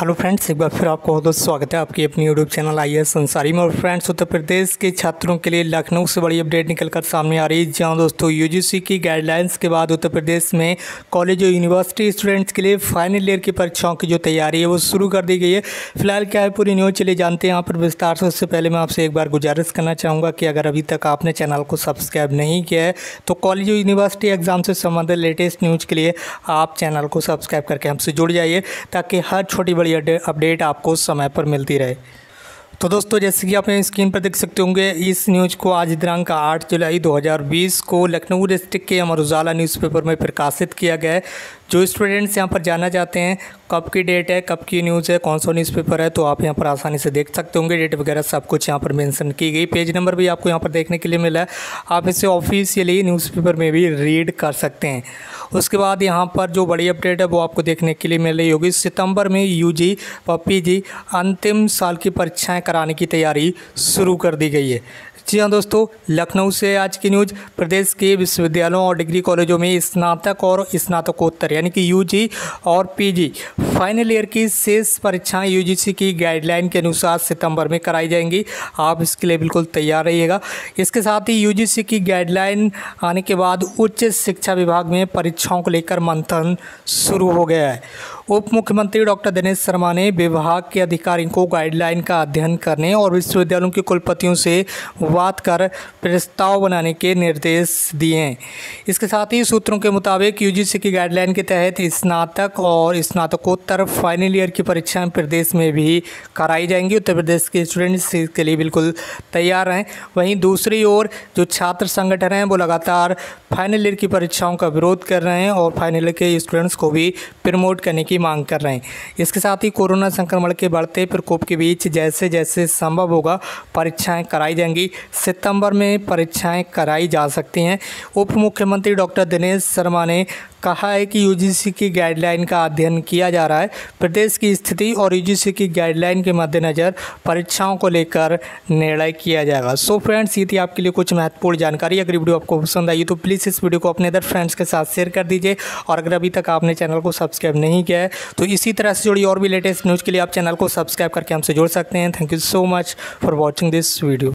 Hello friends, एक बार फिर आपको बहुत बहुत स्वागत है आपकी अपनी यूट्यूब चैनल आईएस अंसारी में। और फ्रेंड्स, उत्तर प्रदेश के छात्रों के लिए लखनऊ से बड़ी अपडेट निकलकर सामने आ रही है। जहां दोस्तों यूजीसी की गाइडलाइंस के बाद उत्तर प्रदेश में कॉलेज और यूनिवर्सिटी स्टूडेंट्स के लिए फाइनल ईयर की परीक्षाओं की जो तैयारी है वो शुरू कर दी गई है। फिलहाल क्या है पूरी न्यूज़ चले जानते हैं यहाँ पर विस्तार से। उससे पहले मैं आपसे एक बार गुजारिश करना चाहूँगा कि अगर अभी तक आपने चैनल को सब्सक्राइब नहीं किया है तो कॉलेज और यूनिवर्सिटी एग्जाम से संबंधित लेटेस्ट न्यूज़ के लिए आप चैनल को सब्सक्राइब करके हमसे जुड़ जाइए ताकि हर छोटी बड़ी अपडेट आपको समय पर मिलती रहे। तो दोस्तों, जैसे कि आपने स्क्रीन पर देख सकते होंगे, इस न्यूज़ को आज दिनांक 8 जुलाई 2020 को लखनऊ डिस्ट्रिक्ट के अमर उजाला न्यूज़पेपर में प्रकाशित किया गया है। जो स्टूडेंट्स यहाँ पर जाना चाहते हैं कब की डेट है, कब की न्यूज़ है, कौन सा न्यूज़पेपर है, तो आप यहाँ पर आसानी से देख सकते होंगे। डेट वगैरह सब कुछ यहाँ पर मेंशन की गई, पेज नंबर भी आपको यहाँ पर देखने के लिए मिला है। आप इसे ऑफिशियली न्यूज़पेपर में भी रीड कर सकते हैं। उसके बाद यहाँ पर जो बड़ी अपडेट है वो आपको देखने के लिए मिल रही होगी। सितंबर में यूजी व पीजी अंतिम साल की परीक्षाएँ कराने की तैयारी शुरू कर दी गई है। जी हाँ दोस्तों, लखनऊ से आज की न्यूज़। प्रदेश के विश्वविद्यालयों और डिग्री कॉलेजों में स्नातक और स्नातकोत्तर यानी कि यूजी और पीजी फाइनल ईयर की शेष परीक्षाएं यूजीसी की गाइडलाइन के अनुसार सितंबर में कराई जाएंगी। आप इसके लिए बिल्कुल तैयार रहिएगा। इसके साथ ही यूजीसी की गाइडलाइन आने के बाद उच्च शिक्षा विभाग में परीक्षाओं को लेकर मंथन शुरू हो गया है। उप मुख्यमंत्री डॉक्टर दिनेश शर्मा ने विभाग के अधिकारियों को गाइडलाइन का अध्ययन करने और विश्वविद्यालयों के कुलपतियों से बात कर प्रस्ताव बनाने के निर्देश दिए हैं। इसके साथ ही सूत्रों के मुताबिक यूजीसी की गाइडलाइन के तहत स्नातक और स्नातकोत्तर फाइनल ईयर की परीक्षाएं प्रदेश में भी कराई जाएंगी। उत्तर प्रदेश के स्टूडेंट्स के लिए बिल्कुल तैयार रहें। वहीं दूसरी ओर जो छात्र संगठन हैं वो लगातार फाइनल ईयर की परीक्षाओं का विरोध कर रहे हैं और फाइनल ईयर के स्टूडेंट्स को भी प्रमोट करने की मांग कर रहे हैं। इसके साथ ही कोरोना संक्रमण के बढ़ते प्रकोप के बीच जैसे जैसे संभव होगा परीक्षाएं कराई जाएंगी। सितंबर में परीक्षाएं कराई जा सकती हैं। उप मुख्यमंत्री डॉक्टर दिनेश शर्मा ने कहा है कि यूजीसी की गाइडलाइन का अध्ययन किया जा रहा है। प्रदेश की स्थिति और यूजीसी की गाइडलाइन के मद्देनज़र परीक्षाओं को लेकर निर्णय किया जाएगा। सो फ्रेंड्स, ये थी आपके लिए कुछ महत्वपूर्ण जानकारी। अगर वीडियो आपको पसंद आई तो प्लीज़ इस वीडियो को अपने अदर फ्रेंड्स के साथ शेयर कर दीजिए। और अगर अभी तक आपने चैनल को सब्सक्राइब नहीं किया है तो इसी तरह से जुड़ी और भी लेटेस्ट न्यूज़ के लिए आप चैनल को सब्सक्राइब करके हमसे जुड़ सकते हैं। Thank you so much for watching this video.